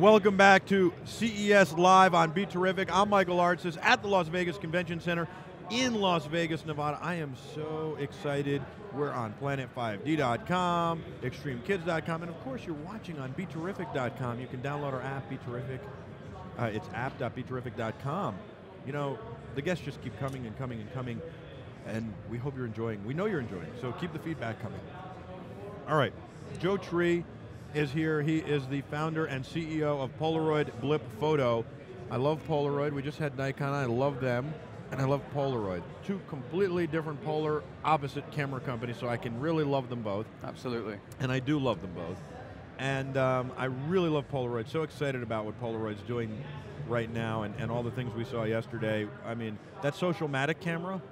Welcome back to CES Live on Be Terrific. I'm Michael Artsis at the Las Vegas Convention Center in Las Vegas, Nevada. I am so excited. We're on Planet5D.com, ExtremeKids.com, and of course you're watching on BeTerrific.com. You can download our app, BeTerrific. It's app.beterrific.com. You know, the guests just keep coming and coming and coming, and we hope you're enjoying. We know you're enjoying, so keep the feedback coming. All right, Joe Tree is here. He is the founder and CEO of Polaroid Blipfoto. I love Polaroid. We just had Nikon. I love them, and I love Polaroid. Two completely different, polar opposite camera companies, so I can really love them both. Absolutely. And I do love them both. And I really love Polaroid. So excited about what Polaroid's doing right now and all the things we saw yesterday. I mean, that Socialmatic camera,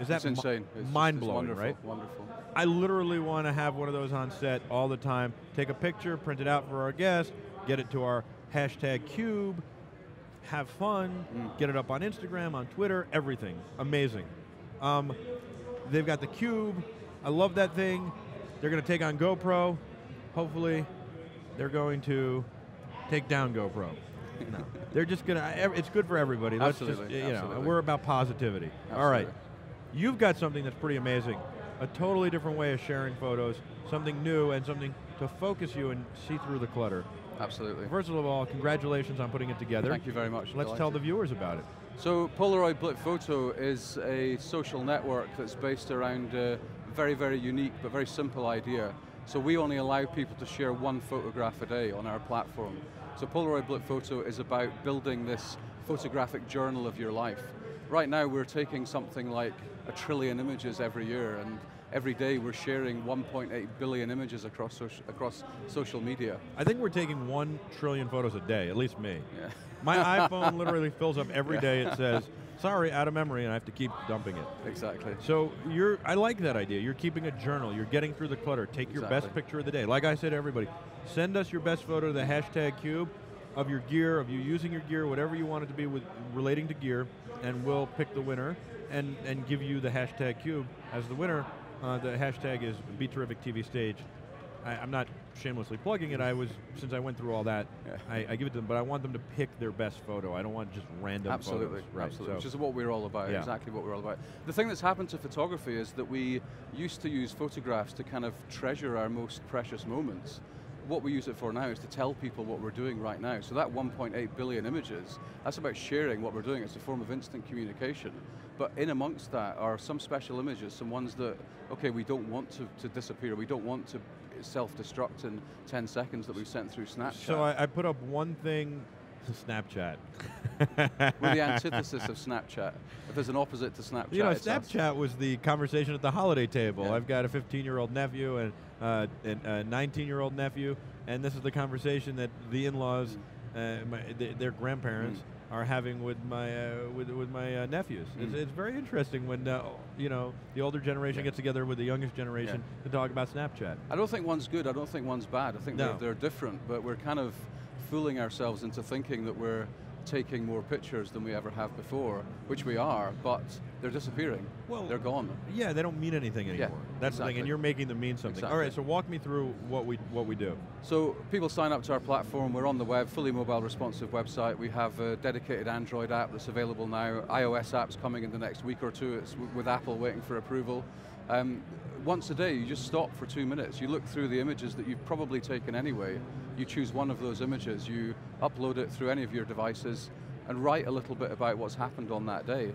is that insane. It's mind-blowing, wonderful, right? Wonderful. I literally want to have one of those on set all the time. Take a picture, print it out for our guest, get it to our hashtag Cube, have fun, get it up on Instagram, on Twitter, everything. Amazing. They've got the Cube. I love that thing. They're going to take on GoPro. Hopefully, they're going to take down GoPro. No, they're just going to, it's good for everybody. Let's absolutely, just, you know, we're about positivity. Absolutely. All right. You've got something that's pretty amazing, a totally different way of sharing photos, something new and something to focus you and see through the clutter. Absolutely. First of all, congratulations on putting it together. Thank you very much. Let's tell the viewers about it. So Polaroid Blipfoto is a social network that's based around a very, very unique but very simple idea. So we only allow people to share one photograph a day on our platform. So Polaroid Blipfoto is about building this photographic journal of your life. Right now we're taking something like 1 trillion images every year, and every day we're sharing 1.8 billion images across social media. I think we're taking 1 trillion photos a day, at least me. Yeah. My iPhone literally fills up every day. It says, sorry, out of memory, and I have to keep dumping it. Exactly. So I like that idea. You're keeping a journal. You're getting through the clutter. Take your best picture of the day. Like I said to everybody, send us your best photo to the hashtag Cube of your gear, of you using your gear, whatever you want it to be with relating to gear, and we'll pick the winner and give you the hashtag Cube as the winner. The hashtag is BeTerrificTVStage. I'm not shamelessly plugging it. Since I went through all that, yeah. I give it to them, but I want them to pick their best photo. I don't want just random photos. Right, absolutely, so. Which is what we're all about, yeah. Exactly what we're all about. The thing that's happened to photography is that we used to use photographs to kind of treasure our most precious moments. What we use it for now is to tell people what we're doing right now. So that 1.8 billion images, that's about sharing what we're doing. It's a form of instant communication. But in amongst that are some special images, some ones that, okay, we don't want to disappear. We don't want to self-destruct in 10 seconds that we've sent through Snapchat. So I put up one thing to Snapchat. We're the antithesis of Snapchat. If there's an opposite to Snapchat, you know, Snapchat was the conversation at the holiday table. Yeah. I've got a 15-year-old nephew and a 19-year-old nephew, and this is the conversation that the in-laws, their grandparents, are having with my nephews. It's very interesting when you know, the older generation gets together with the youngest generation to talk about Snapchat. I don't think one's good. I don't think one's bad. I think they're different, but we're kind of fooling ourselves into thinking that we're taking more pictures than we ever have before, which we are, but they're disappearing. Well, they're gone. Yeah, they don't mean anything anymore. Yeah, that's the thing, and you're making them mean something. All right, so walk me through what we do. So people sign up to our platform. We're on the web, fully mobile responsive website. We have a dedicated Android app that's available now. iOS app's coming in the next week or two. It's with Apple waiting for approval. Once a day, you just stop for 2 minutes. You look through the images that you've probably taken anyway. You choose one of those images. You upload it through any of your devices and write a little bit about what's happened on that day.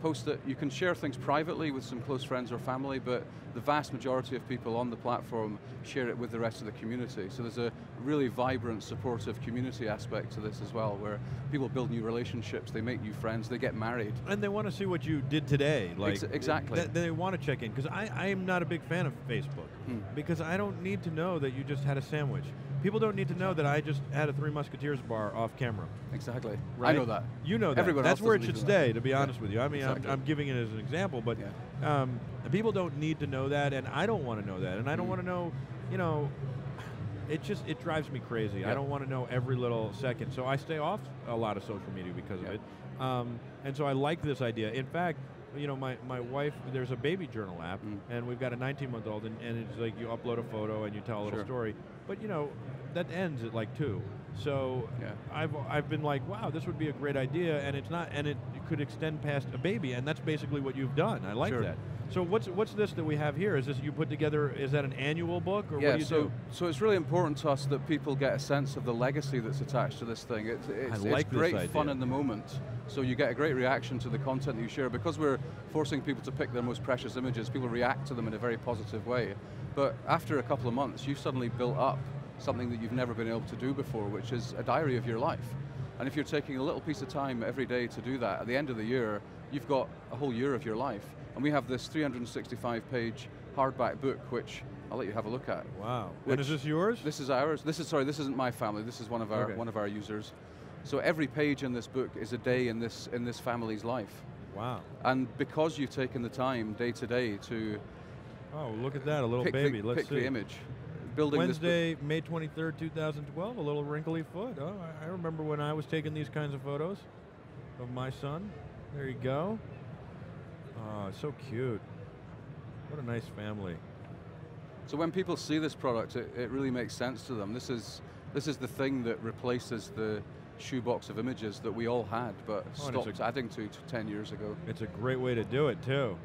Post it. You can share things privately with some close friends or family, but the vast majority of people on the platform share it with the rest of the community. So there's a really vibrant, supportive community aspect to this as well, where people build new relationships, they make new friends, they get married. And they want to see what you did today. Like exactly. They want to check in, because I am not a big fan of Facebook, because I don't need to know that you just had a sandwich. People don't need to know that I just had a Three Musketeers bar off camera. Exactly. Right? I know that. You know that. Everyone That's where it should stay, to be honest with you. I mean, I'm giving it as an example, but people don't need to know that, and I don't want to know that, and I don't want to know, you know, it drives me crazy. Yeah. I don't want to know every little second, so I stay off a lot of social media because of it, and so I like this idea. In fact, you know, my wife, there's a baby journal app, and we've got a 19-month-old, and it's like you upload a photo and you tell a little story. But you know, that ends at like 2. So yeah. I've been like, wow, this would be a great idea, and it's not, and it could extend past a baby, and that's basically what you've done. I like sure. that. So what's this that we have here? Is this you put together? Is that an annual book, or yeah, what do you do? So it's really important to us that people get a sense of the legacy that's attached to this thing. It's great fun in the moment. So you get a great reaction to the content that you share because we're forcing people to pick their most precious images. People react to them in a very positive way. But after a couple of months, you've suddenly built up something that you've never been able to do before, which is a diary of your life. And if you're taking a little piece of time every day to do that, at the end of the year, you've got a whole year of your life. And we have this 365-page hardback book, which I'll let you have a look at. Wow. And is this yours? This is ours. Sorry, this isn't my family. This is one of our users. So every page in this book is a day in this family's life. Wow. And because you've taken the time day to day to... Oh, look at that, a little baby. Let's see. Pick the image. Wednesday, May 23rd, 2012, a little wrinkly foot. Oh, I remember when I was taking these kinds of photos of my son. There you go. Oh, so cute. What a nice family. So when people see this product, it really makes sense to them. This is the thing that replaces the shoebox of images that we all had, but stopped adding to 10 years ago. It's a great way to do it, too.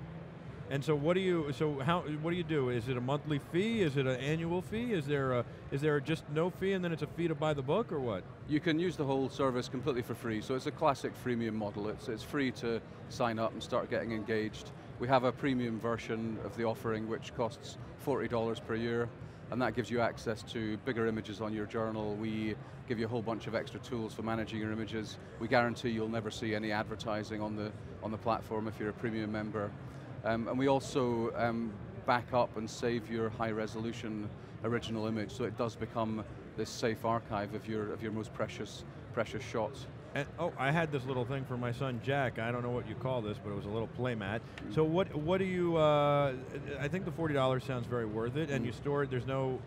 And so, what do you do? Is it a monthly fee? Is it an annual fee? Is there just no fee, and then it's a fee to buy the book, or what? You can use the whole service completely for free. So it's a classic freemium model. It's free to sign up and start getting engaged. We have a premium version of the offering, which costs $40 per year, and that gives you access to bigger images on your journal. We give you a whole bunch of extra tools for managing your images. We guarantee you'll never see any advertising on the platform if you're a premium member. And we also back up and save your high-resolution original image, so it does become this safe archive of your most precious shots. And, oh, I had this little thing for my son Jack. I don't know what you call this, but it was a little playmat. Mm. So what do you? I think the $40 sounds very worth it, and you store it. There's no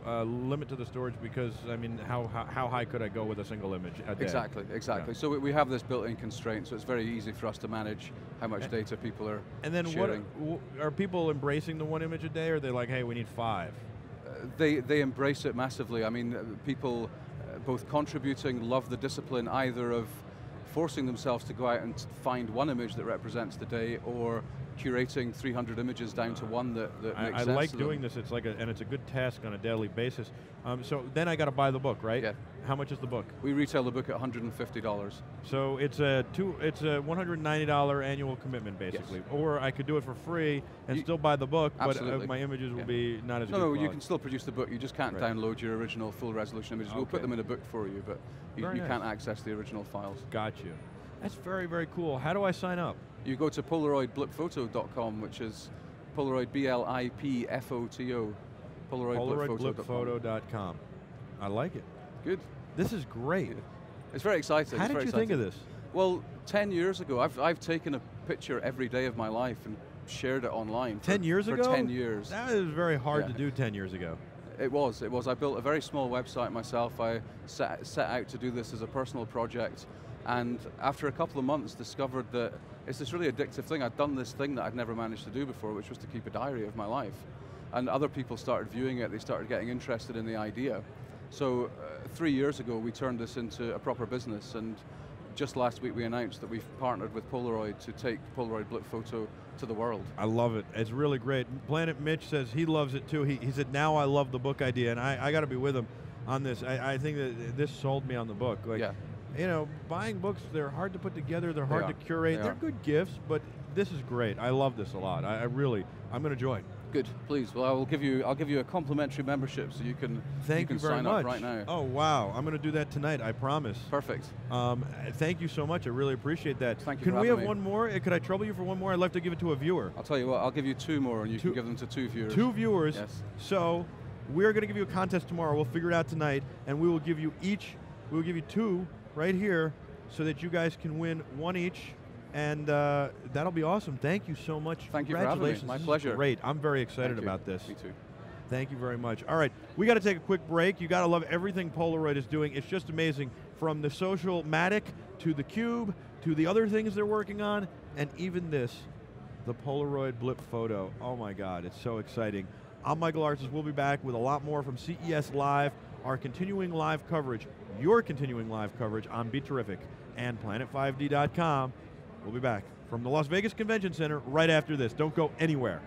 limit to the storage because I mean, how high could I go with a single image a day? Exactly. Yeah. So we have this built-in constraint, so it's very easy for us to manage how much data people are. And then sharing. What are people embracing the one image a day, or are they like, hey, we need five? They embrace it massively. I mean, people both contributing love the discipline either of forcing themselves to go out and find one image that represents the day, or curating 300 images down to one that makes sense. I like doing this. It's like and it's a good task on a daily basis. So then I got to buy the book, right? Yeah. How much is the book? We retail the book at $150. So it's a $190 annual commitment basically, yes. Or I could do it for free and still buy the book, absolutely. But my images will yeah. be not as. No, you can still produce the book. You just can't right. download your original full resolution images. Okay. We'll put them in a book for you, but you can't access the original files. Gotcha. That's very, very cool. How do I sign up? You go to PolaroidBlipfoto.com, which is Polaroid B-L-I-P-F-O-T-O. PolaroidBlipfoto.com. I like it. Good. This is great. It's very exciting. How did you think of this? Well, 10 years ago, I've taken a picture every day of my life and shared it online. 10 years ago? For 10 years. That was very hard to do 10 years ago. It was. I built a very small website myself. I set out to do this as a personal project, and after a couple of months discovered that it's this really addictive thing. I'd done this thing that I'd never managed to do before, which was to keep a diary of my life. And other people started viewing it, they started getting interested in the idea. So 3 years ago, we turned this into a proper business, and just last week we announced that we've partnered with Polaroid to take Polaroid Blipfoto to the world. I love it, it's really great. Planet Mitch says he loves it too. He said, now I love the book idea, and I got to be with him on this. I think that this sold me on the book. Like, yeah. You know, buying books, they're hard to put together, they're hard to curate, they're good gifts, but this is great. I love this a lot, I really, I'm going to join. Good, please. Well, I'll give you a complimentary membership so you can sign up right now. Oh wow, I'm going to do that tonight, I promise. Perfect. Thank you so much, I really appreciate that. Thank you for having me. Can we have one more? Could I trouble you for one more? I'd love to give it to a viewer. I'll tell you what, I'll give you two more and you can give them to two viewers. Two viewers? Yes. So, we're going to give you a contest tomorrow, we'll figure it out tonight, and we will give you two right here so that you guys can win one each. And that'll be awesome. Thank you so much. Thank you for having me. My pleasure. Great. I'm very excited about this. Me too. Thank you very much. All right, we got to take a quick break. You got to love everything Polaroid is doing. It's just amazing. From the Socialmatic to the Cube to the other things they're working on, and even this, the Polaroid Blipfoto. Oh my God, it's so exciting. I'm Michael Artsis. We'll be back with a lot more from CES Live our continuing live coverage, your continuing live coverage on BeTerrific and Planet5D.com. We'll be back from the Las Vegas Convention Center right after this. Don't go anywhere.